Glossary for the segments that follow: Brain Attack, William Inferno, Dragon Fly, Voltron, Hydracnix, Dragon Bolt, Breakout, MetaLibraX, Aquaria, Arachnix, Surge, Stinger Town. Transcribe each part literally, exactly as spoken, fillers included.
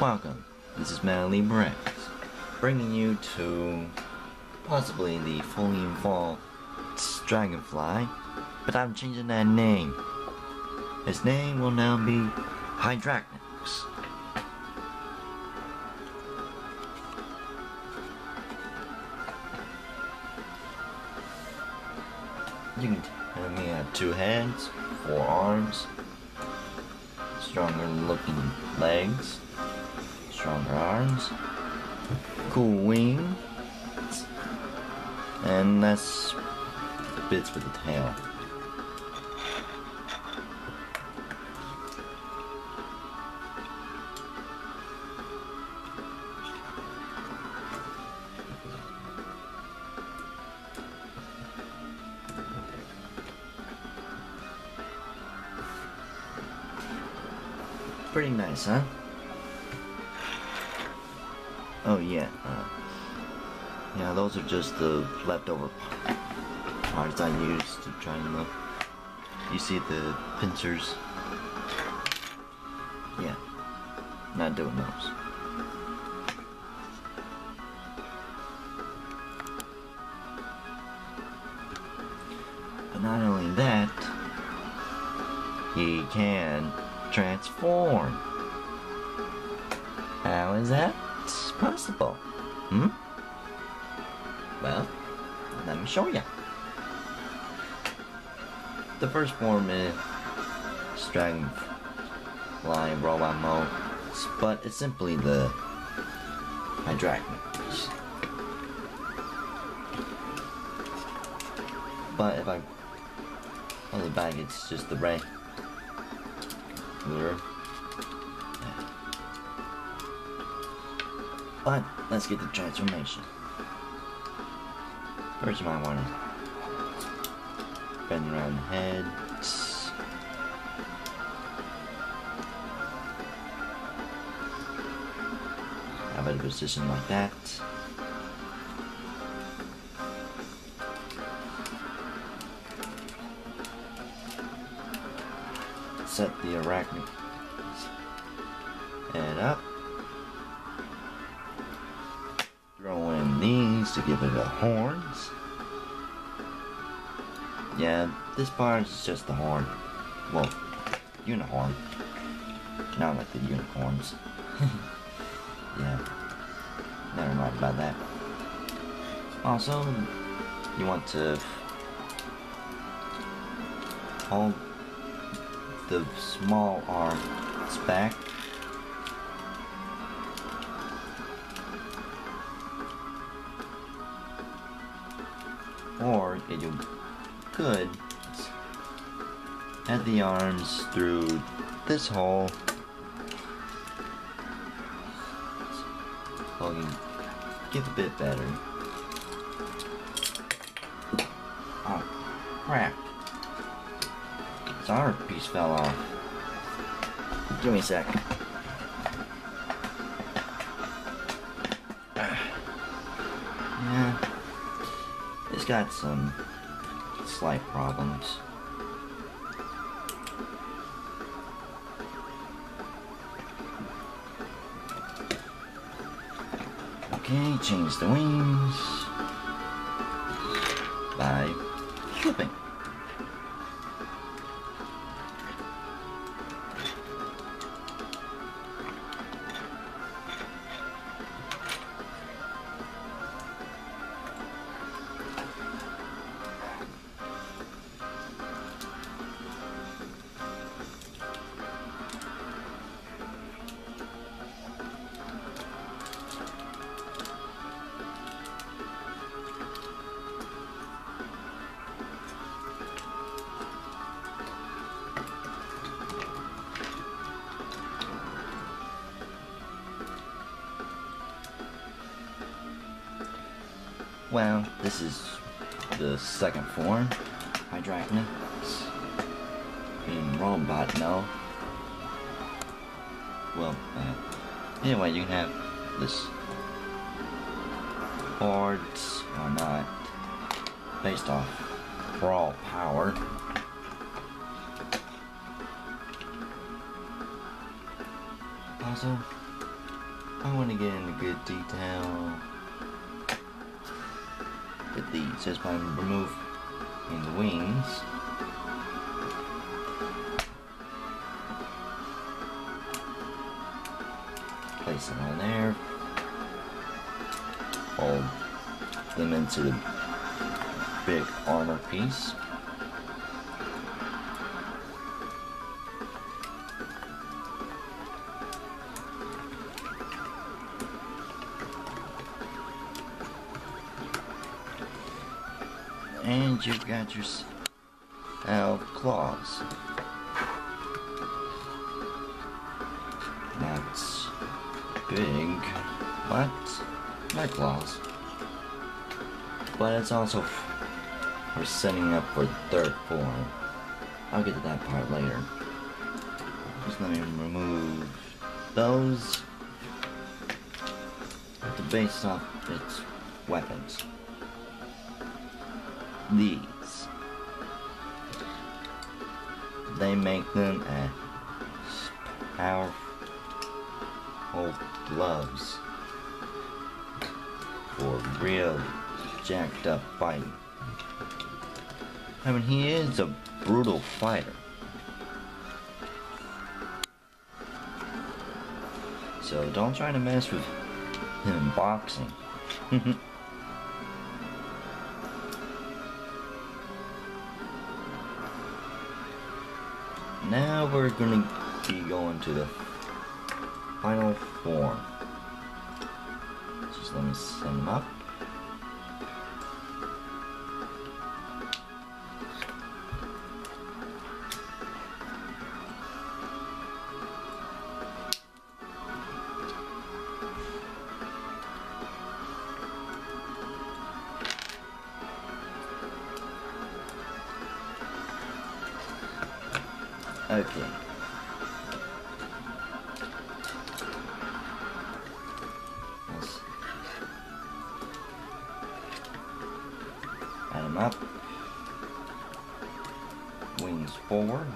Welcome, this is MetaLibraX, bringing you to possibly the fully evolved Dragonfly, but I'm changing that name. His name will now be Hydracnix. You can tell me I have two heads, four arms, stronger looking legs, stronger arms, cool wings, and that's the bits for the tail. Pretty nice, huh? Oh yeah, uh, yeah, those are just the leftover parts I used to try and look. You see the pincers? Yeah, not doing those. But not only that, he can transform. How is that possible? Hmm? Well, let me show you. The first form is Dragonfly robot mode, but it's simply the Hydracnix. But if I pull it back, it's just the ray. But let's get the transformation. First, you might want to bend around the head. Have it in a position like that. Set the Arachnix head up. Throw in these to give it the horns. Yeah, this part is just the horn. Well, unicorn. Not like the unicorns. Yeah, never mind about that. Also, you want to hold the small arm back. Or, if you could, add the arms through this hole, so you get a bit better. Oh, crap. Our piece fell off. Give me a sec. Yeah, it's got some slight problems. Okay, change the wings by flipping. Well, this is the second form, Hydracnix. Being robot, no. Well, uh, anyway, you can have this boards or not, based off raw power. Also, I want to get into good detail with these as my remove in the wings. Place them on there. Fold them into the big armor piece. And you've got your uh, claws. That's big, but not claws. But it's also for setting up for third form. I'll get to that part later. Just let me remove those. To base off its weapons. These. They make them a powerful gloves for real jacked up fighting. I mean, he is a brutal fighter. So don't try to mess with him in boxing. Now we're going to be going to the final form. Just let me set them up. Okay. Let's add them up. Wings forward.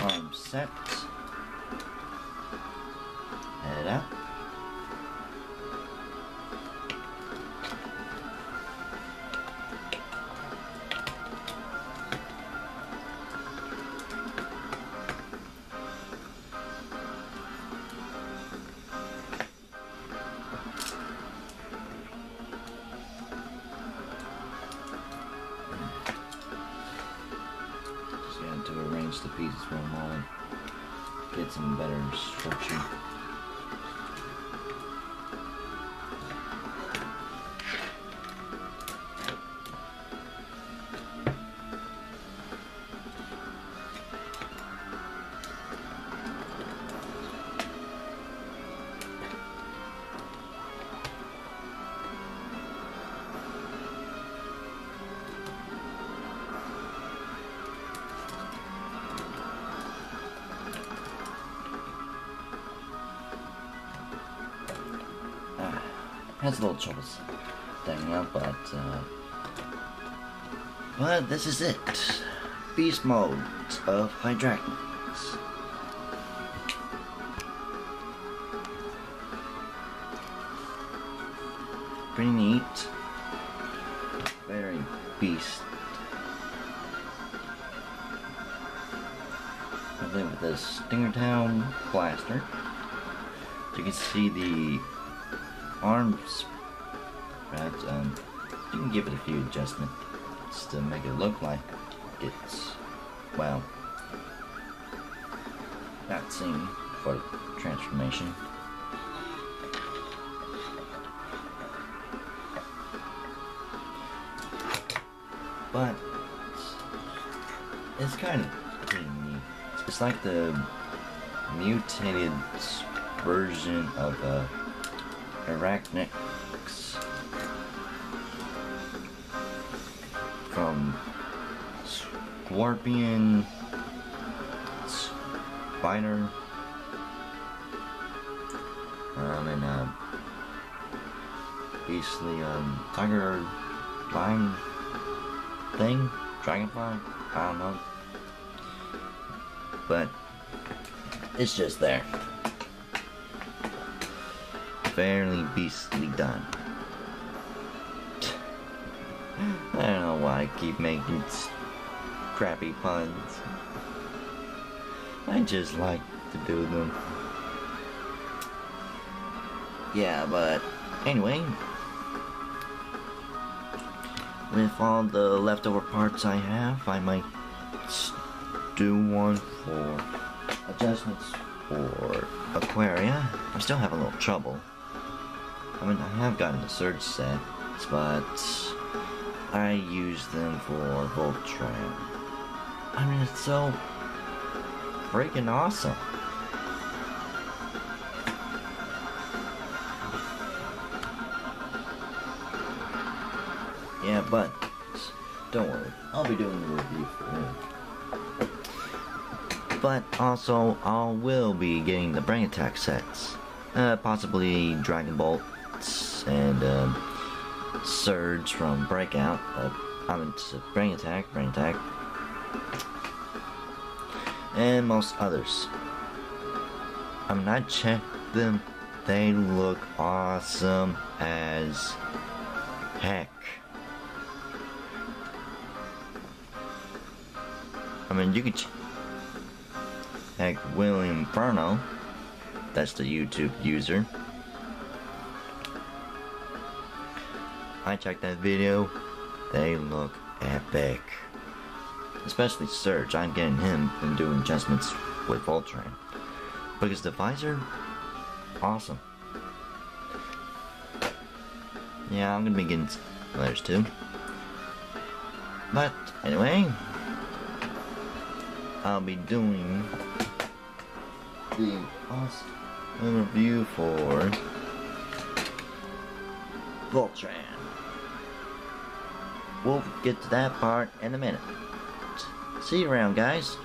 Arms set. Head up. The pieces for a moment, get some better structure. That's a little trouble setting up, but uh, but this is it. Beast mode of Hydracnix. Pretty neat. Very beast. I live with this Stinger Town blaster. You can see the arms, right? Um, you can give it a few adjustments to make it look like it's, well, not seen for the transformation. But it's kind of pretty neat. It's like the mutated version of a Arachnix from Scorpion, Spider, um, and uh, basically um, tiger, lion thing, dragonfly, I don't know. but it's just there. Fairly beastly done. I don't know why I keep making crappy puns. I just like to do them. Yeah, but anyway, with all the leftover parts I have, I might do one for adjustments for Aquaria. I still have a little trouble. I mean, I have gotten the Surge set, but I use them for Voltron. I mean, it's so freaking awesome. Yeah, but don't worry, I'll be doing the review for him. But also, I will be getting the Brain Attack sets, uh, possibly Dragon Bolt and um, Surge from Breakout. Uh, I mean, Brain Attack, Brain Attack, and most others. I mean, I checked them; they look awesome as heck. I mean, you could check like William Inferno, that's the YouTube user. I checked that video, they look epic. Especially Surge, I'm getting him and doing adjustments with Voltron. Because the visor, awesome. Yeah, I'm gonna be getting others too. But anyway, I'll be doing the awesome review for Voltron. We'll get to that part in a minute. See you around, guys.